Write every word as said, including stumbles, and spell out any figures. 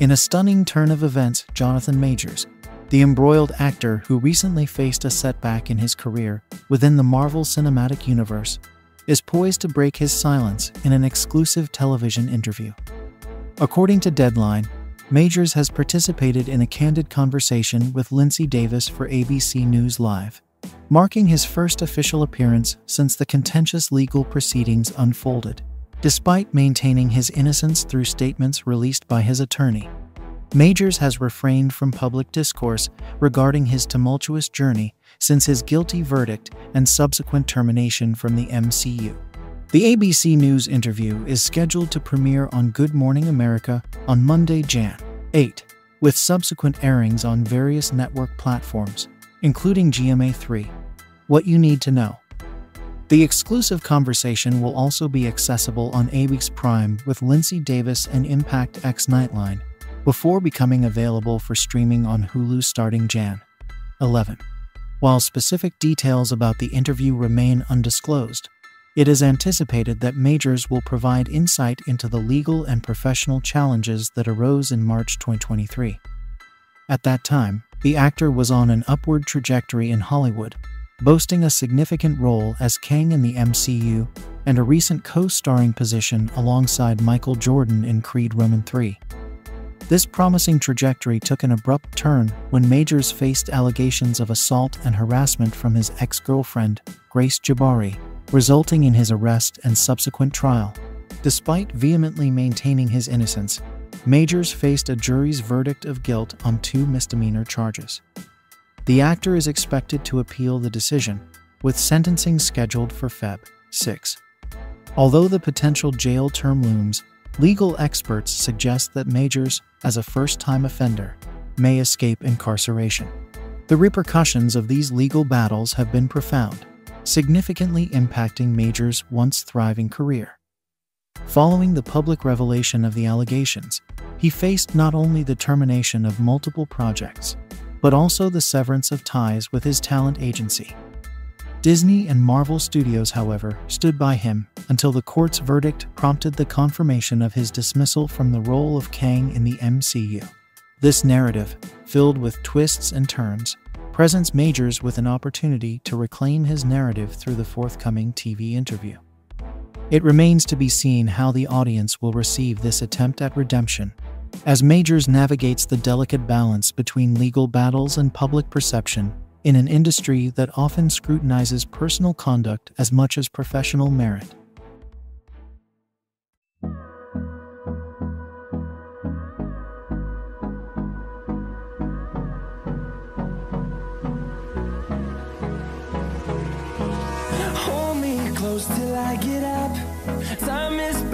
In a stunning turn of events, Jonathan Majors, the embroiled actor who recently faced a setback in his career within the Marvel Cinematic Universe, is poised to break his silence in an exclusive television interview. According to Deadline, Majors has participated in a candid conversation with Lindsey Davis for A B C News Live, marking his first official appearance since the contentious legal proceedings unfolded. Despite maintaining his innocence through statements released by his attorney, Majors has refrained from public discourse regarding his tumultuous journey since his guilty verdict and subsequent termination from the M C U. The A B C News interview is scheduled to premiere on Good Morning America on Monday, January eighth, with subsequent airings on various network platforms, including G M A three. What you need to know. The exclusive conversation will also be accessible on A B C's Prime with Lindsey Davis and Impact X Nightline, before becoming available for streaming on Hulu starting January eleventh. While specific details about the interview remain undisclosed, it is anticipated that Majors will provide insight into the legal and professional challenges that arose in March twenty twenty-three. At that time, the actor was on an upward trajectory in Hollywood, boasting a significant role as Kang in the M C U and a recent co-starring position alongside Michael Jordan in Creed three. This promising trajectory took an abrupt turn when Majors faced allegations of assault and harassment from his ex-girlfriend, Grace Jabari, resulting in his arrest and subsequent trial. Despite vehemently maintaining his innocence, Majors faced a jury's verdict of guilt on two misdemeanor charges. The actor is expected to appeal the decision, with sentencing scheduled for February sixth. Although the potential jail term looms, legal experts suggest that Majors, as a first-time offender, may escape incarceration. The repercussions of these legal battles have been profound, significantly impacting Majors' once thriving career. Following the public revelation of the allegations, he faced not only the termination of multiple projects, but also the severance of ties with his talent agency. Disney and Marvel Studios, however, stood by him until the court's verdict prompted the confirmation of his dismissal from the role of Kang in the M C U. This narrative, filled with twists and turns, presents Majors with an opportunity to reclaim his narrative through the forthcoming T V interview. It remains to be seen how the audience will receive this attempt at redemption, as Majors navigates the delicate balance between legal battles and public perception, in an industry that often scrutinizes personal conduct as much as professional merit. Hold me close till I get up. Time is